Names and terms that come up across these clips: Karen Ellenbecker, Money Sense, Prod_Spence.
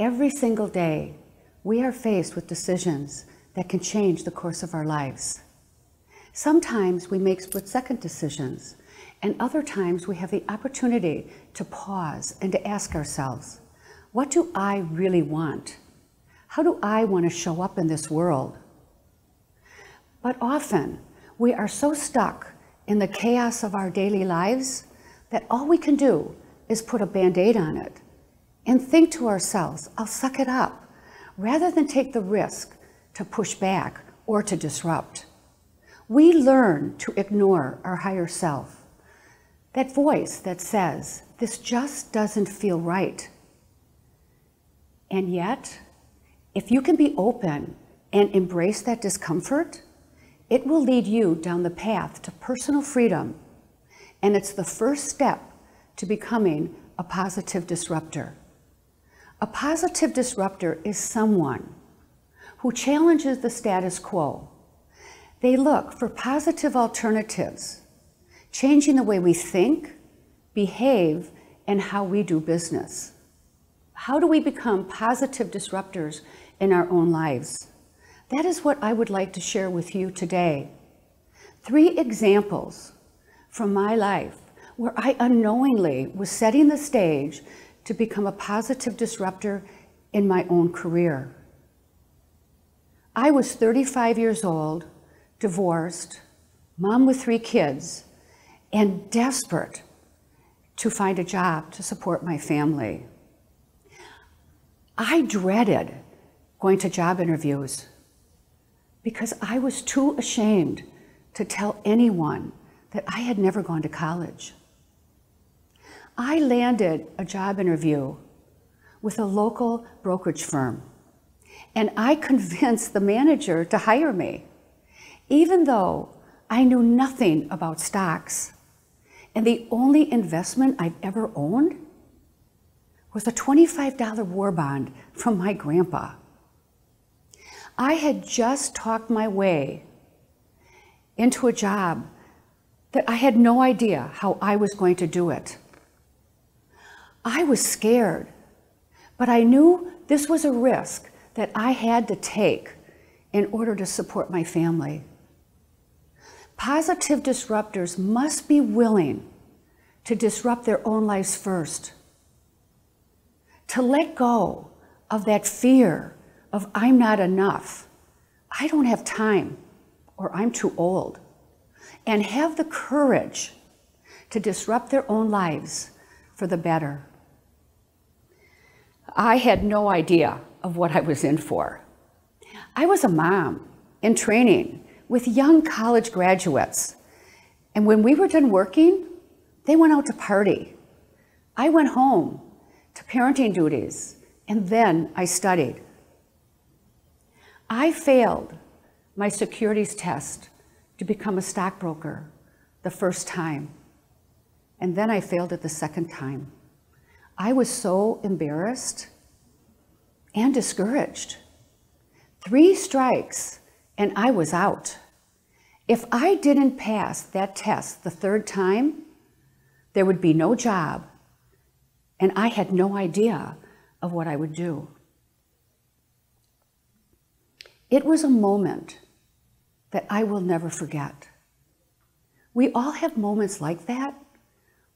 Every single day, we are faced with decisions that can change the course of our lives. Sometimes we make split-second decisions, and other times we have the opportunity to pause and to ask ourselves, what do I really want? How do I want to show up in this world? But often, we are so stuck in the chaos of our daily lives that all we can do is put a Band-Aid on it and think to ourselves, I'll suck it up, rather than take the risk to push back or to disrupt. We learn to ignore our higher self, that voice that says, this just doesn't feel right. And yet, if you can be open and embrace that discomfort, it will lead you down the path to personal freedom, and it's the first step to becoming a positive disruptor. A positive disruptor is someone who challenges the status quo. They look for positive alternatives, changing the way we think, behave, and how we do business. How do we become positive disruptors in our own lives? That is what I would like to share with you today. 3 examples from my life where I unknowingly was setting the stage to become a positive disruptor in my own career. I was 35 years old, divorced, mom with 3 kids, and desperate to find a job to support my family. I dreaded going to job interviews because I was too ashamed to tell anyone that I had never gone to college. I landed a job interview with a local brokerage firm, and I convinced the manager to hire me, even though I knew nothing about stocks, and the only investment I've ever owned was a $25 war bond from my grandpa. I had just talked my way into a job that I had no idea how I was going to do it. I was scared, but I knew this was a risk that I had to take in order to support my family. Positive disruptors must be willing to disrupt their own lives first, to let go of that fear of I'm not enough, I don't have time, or I'm too old, and have the courage to disrupt their own lives for the better. I had no idea of what I was in for. I was a mom in training with young college graduates, and when we were done working, they went out to party. I went home to parenting duties, and then I studied. I failed my securities test to become a stockbroker the first time, and then I failed it the second time. I was so embarrassed and discouraged. 3 strikes and I was out. If I didn't pass that test the 3rd time, there would be no job, and I had no idea of what I would do. It was a moment that I will never forget. We all have moments like that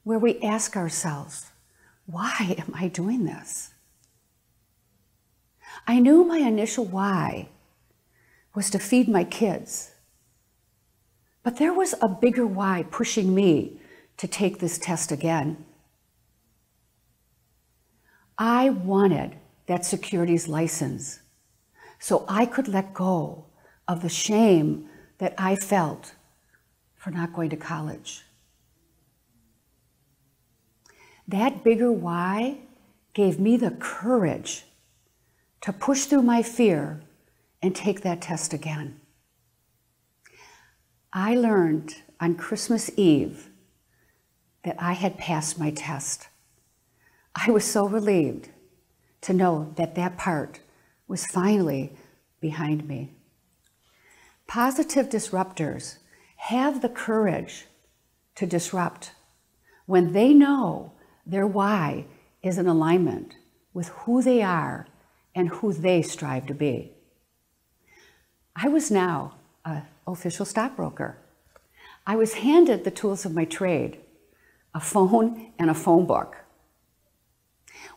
where we ask ourselves, why am I doing this? I knew my initial why was to feed my kids, but there was a bigger why pushing me to take this test again. I wanted that securities license so I could let go of the shame that I felt for not going to college. That bigger why gave me the courage to push through my fear and take that test again. I learned on Christmas Eve that I had passed my test. I was so relieved to know that that part was finally behind me. Positive disruptors have the courage to disrupt when they know their why is in alignment with who they are and who they strive to be. I was now an official stockbroker. I was handed the tools of my trade, a phone and a phone book.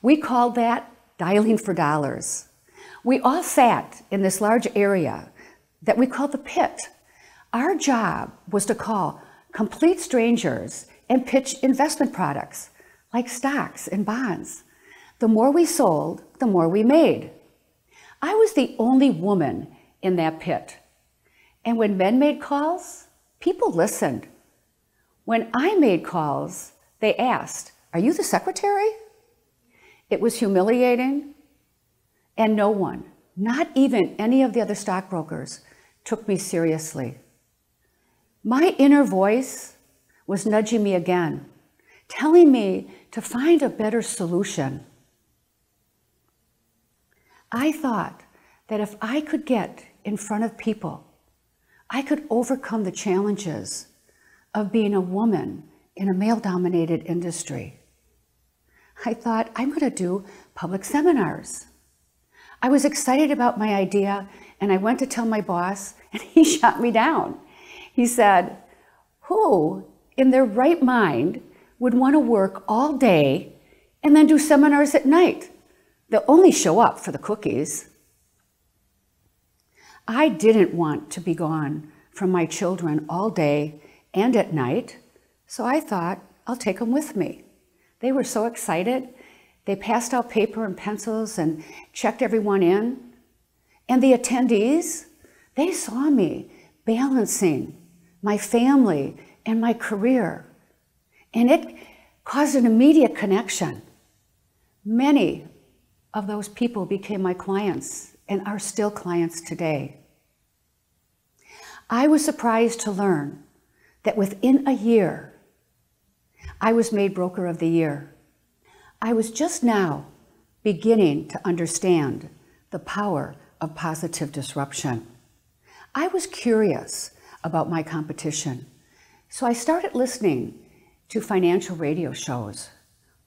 We called that dialing for dollars. We all sat in this large area that we called the pit. Our job was to call complete strangers and pitch investment products like stocks and bonds. The more we sold, the more we made. I was the only woman in that pit. And when men made calls, people listened. When I made calls, they asked, "Are you the secretary?" It was humiliating, and no one, not even any of the other stockbrokers, took me seriously. My inner voice was nudging me again, telling me to find a better solution. I thought that if I could get in front of people, I could overcome the challenges of being a woman in a male-dominated industry. I thought, I'm going to do public seminars. I was excited about my idea, and I went to tell my boss, and he shot me down. He said, who in their right mind would want to work all day and then do seminars at night? They'll only show up for the cookies. I didn't want to be gone from my children all day and at night, so I thought, I'll take them with me. They were so excited. They passed out paper and pencils and checked everyone in. And the attendees, they saw me balancing my family and my career. And it caused an immediate connection. Many of those people became my clients and are still clients today. I was surprised to learn that within a year, I was made Broker of the Year. I was just now beginning to understand the power of positive disruption. I was curious about my competition, so I started listening to financial radio shows,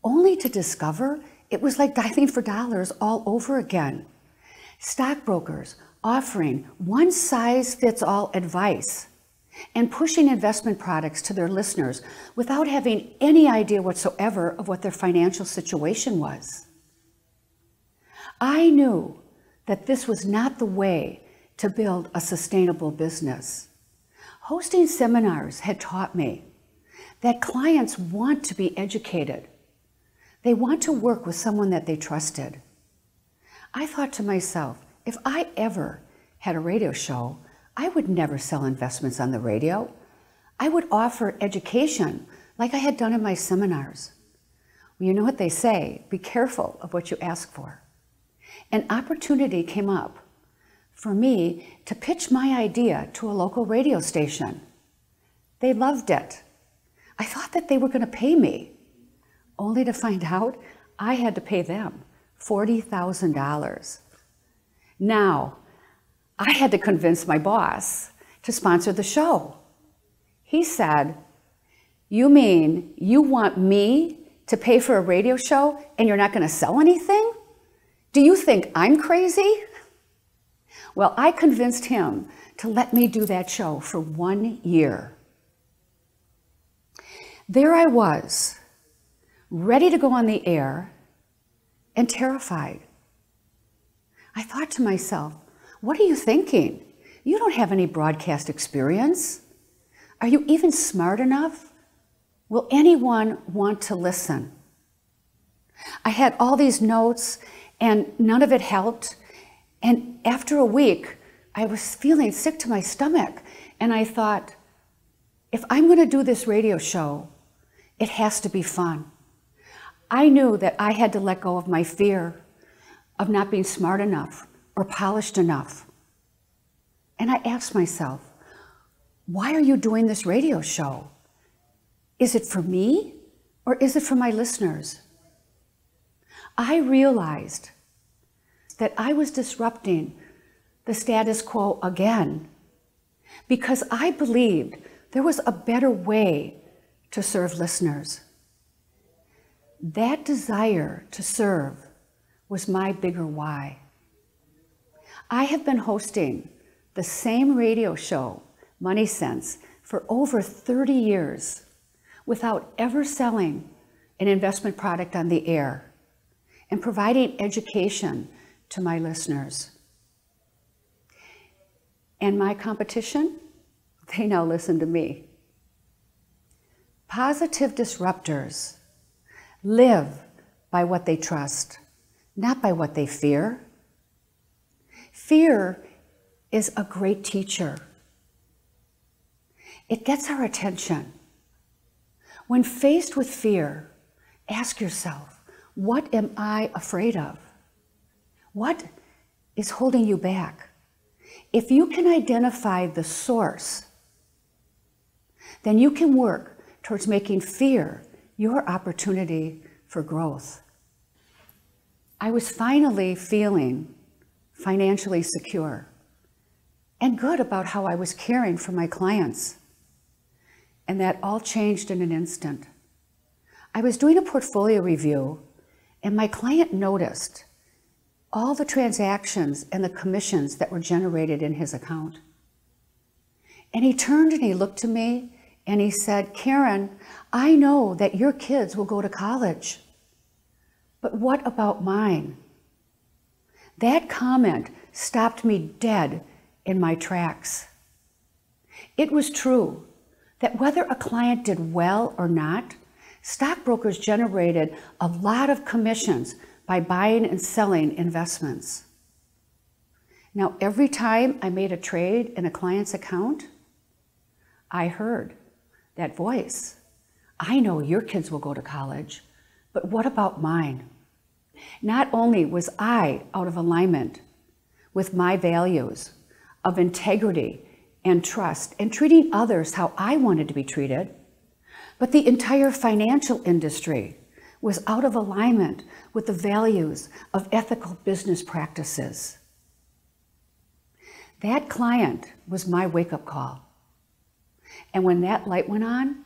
only to discover it was like dialing for dollars all over again. Stockbrokers offering one-size-fits-all advice and pushing investment products to their listeners without having any idea whatsoever of what their financial situation was. I knew that this was not the way to build a sustainable business. Hosting seminars had taught me that clients want to be educated. They want to work with someone that they trusted. I thought to myself, if I ever had a radio show, I would never sell investments on the radio. I would offer education like I had done in my seminars. Well, you know what they say, be careful of what you ask for. An opportunity came up for me to pitch my idea to a local radio station. They loved it. I thought that they were going to pay me, only to find out I had to pay them $40,000. Now, I had to convince my boss to sponsor the show. He said, you mean you want me to pay for a radio show and you're not going to sell anything? Do you think I'm crazy? Well, I convinced him to let me do that show for 1 year. There I was, ready to go on the air and terrified. I thought to myself, what are you thinking? You don't have any broadcast experience. Are you even smart enough? Will anyone want to listen? I had all these notes and none of it helped. And after a week, I was feeling sick to my stomach. And I thought, if I'm going to do this radio show, it has to be fun. I knew that I had to let go of my fear of not being smart enough or polished enough. And I asked myself, why are you doing this radio show? Is it for me or is it for my listeners? I realized that I was disrupting the status quo again because I believed there was a better way to serve listeners. That desire to serve was my bigger why. I have been hosting the same radio show, Money Sense, for over 30 years without ever selling an investment product on the air and providing education to my listeners. And my competition, they now listen to me. Positive disruptors live by what they trust, not by what they fear. Fear is a great teacher. It gets our attention. When faced with fear, ask yourself, what am I afraid of? What is holding you back? If you can identify the source, then you can work towards making fear your opportunity for growth. I was finally feeling financially secure and good about how I was caring for my clients. And that all changed in an instant. I was doing a portfolio review and my client noticed all the transactions and the commissions that were generated in his account. And he turned and he looked to me and he said, "Karen, I know that your kids will go to college, but what about mine?" That comment stopped me dead in my tracks. It was true that whether a client did well or not, stockbrokers generated a lot of commissions by buying and selling investments. Now, every time I made a trade in a client's account, I heard that voice. "I know your kids will go to college, but what about mine?" Not only was I out of alignment with my values of integrity and trust and treating others how I wanted to be treated, but the entire financial industry was out of alignment with the values of ethical business practices. That client was my wake-up call. And when that light went on,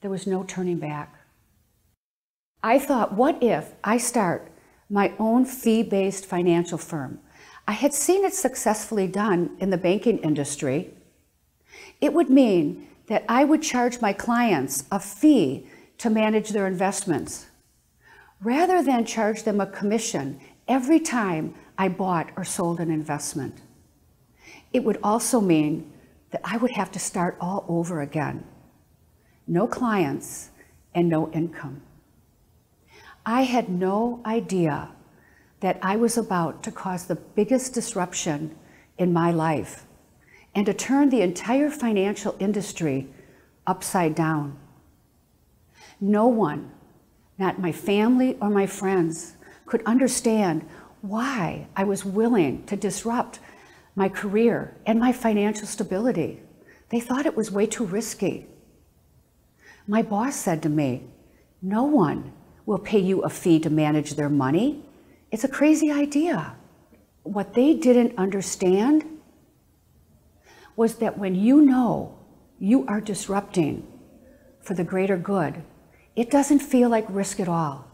there was no turning back. I thought, what if I start my own fee-based financial firm? I had seen it successfully done in the banking industry. It would mean that I would charge my clients a fee to manage their investments, rather than charge them a commission every time I bought or sold an investment. It would also mean that I would have to start all over again. No clients and no income. I had no idea that I was about to cause the biggest disruption in my life and to turn the entire financial industry upside down. No one, not my family or my friends, could understand why I was willing to disrupt my career and my financial stability. They thought it was way too risky. My boss said to me, "No one will pay you a fee to manage their money. It's a crazy idea." What they didn't understand was that when you know you are disrupting for the greater good, it doesn't feel like risk at all.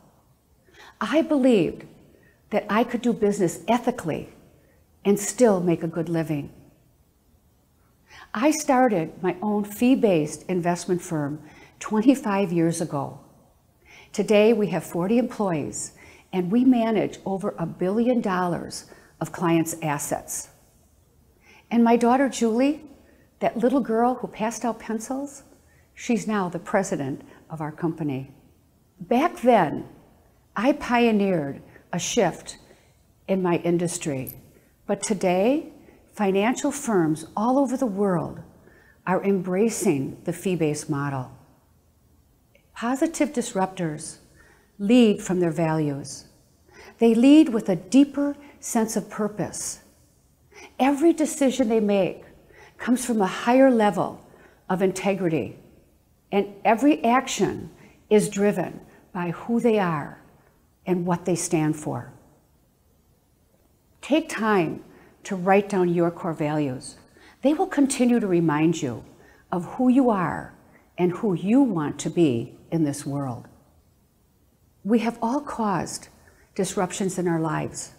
I believed that I could do business ethically and still make a good living. I started my own fee-based investment firm 25 years ago. Today we have 40 employees and we manage over $1 billion of clients' assets. And my daughter Julie, that little girl who passed out pencils, she's now the president of our company. Back then, I pioneered a shift in my industry, but today, financial firms all over the world are embracing the fee-based model. Positive disruptors lead from their values. They lead with a deeper sense of purpose. Every decision they make comes from a higher level of integrity. And every action is driven by who they are and what they stand for. Take time to write down your core values. They will continue to remind you of who you are and who you want to be in this world. We have all caused disruptions in our lives,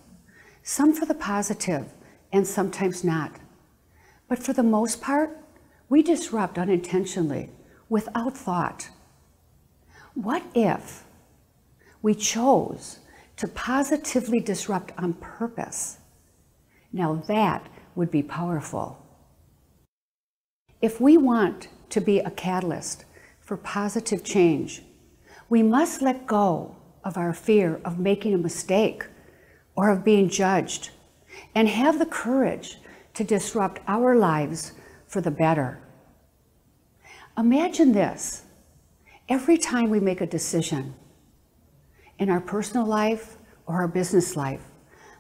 some for the positive and sometimes not. But for the most part, we disrupt unintentionally, without thought. What if we chose to positively disrupt on purpose? Now that would be powerful. If we want to be a catalyst for positive change, we must let go of our fear of making a mistake or of being judged, and have the courage to disrupt our lives for the better. Imagine this. Every time we make a decision in our personal life or our business life,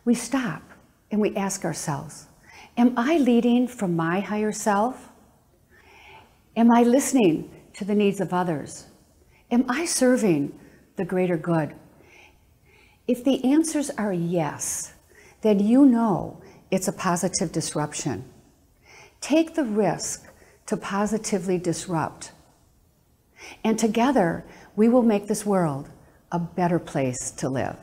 we stop and we ask ourselves, am I leading from my higher self? Am I listening to the needs of others? Am I serving the greater good? If the answers are yes, then you know it's a positive disruption. Take the risk to positively disrupt. And together, we will make this world a better place to live.